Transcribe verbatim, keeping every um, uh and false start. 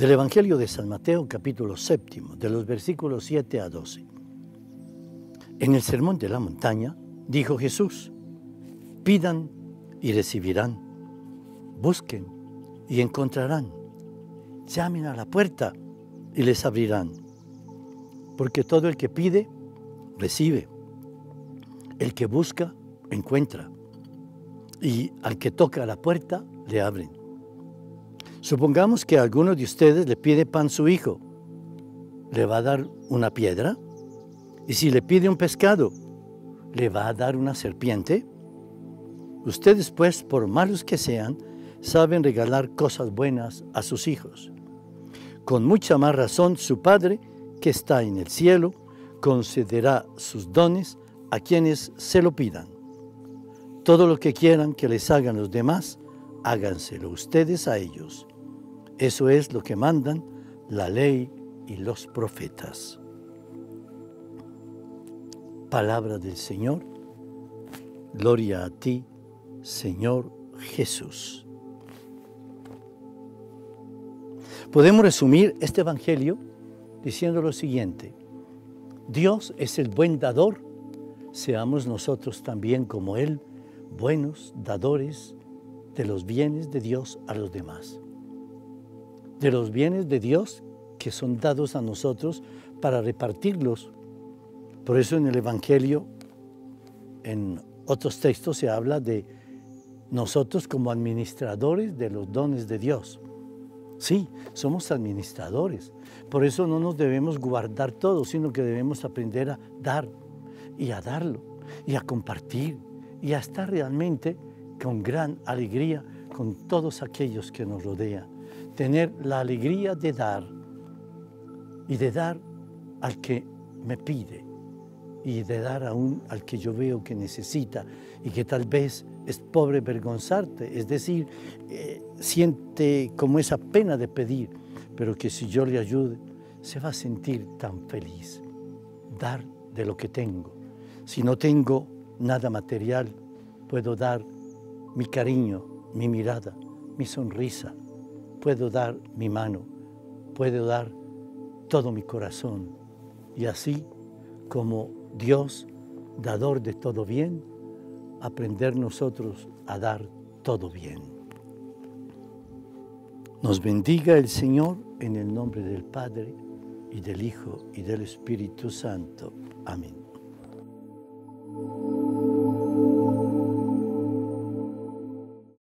del Evangelio de San Mateo, capítulo séptimo, de los versículos siete a doce. En el Sermón de la Montaña dijo Jesús: pidan y recibirán, busquen y encontrarán, llamen a la puerta y les abrirán. Porque todo el que pide, recibe, el que busca, encuentra, y al que toca a la puerta, le abren. Supongamos que a alguno de ustedes le pide pan su hijo, ¿le va a dar una piedra? Y si le pide un pescado, ¿le va a dar una serpiente? Ustedes, pues, por malos que sean, saben regalar cosas buenas a sus hijos. Con mucha más razón su Padre, que está en el cielo, concederá sus dones a quienes se lo pidan. Todo lo que quieran que les hagan los demás, háganselo ustedes a ellos. Eso es lo que mandan la ley y los profetas. Palabra del Señor. Gloria a ti, Señor Jesús. Podemos resumir este Evangelio diciendo lo siguiente: Dios es el buen dador, seamos nosotros también como Él, buenos dadores de los bienes de Dios a los demás. De los bienes de Dios que son dados a nosotros para repartirlos. Por eso en el Evangelio, en otros textos, se habla de nosotros como administradores de los dones de Dios. Sí, somos administradores. Por eso no nos debemos guardar todo, sino que debemos aprender a dar y a darlo, y a compartir, y a estar realmente con gran alegría con todos aquellos que nos rodean. Tener la alegría de dar, y de dar al que me pide, y de dar aún al que yo veo que necesita y que tal vez es pobre vergonzarte, es decir, eh, siente como esa pena de pedir, pero que si yo le ayude, se va a sentir tan feliz. Dar de lo que tengo. Si no tengo nada material, puedo dar mi cariño, mi mirada, mi sonrisa, puedo dar mi mano, puedo dar todo mi corazón. Y así, como Dios, dador de todo bien, aprender nosotros a dar todo bien. Nos bendiga el Señor en el nombre del Padre, y del Hijo, y del Espíritu Santo. Amén.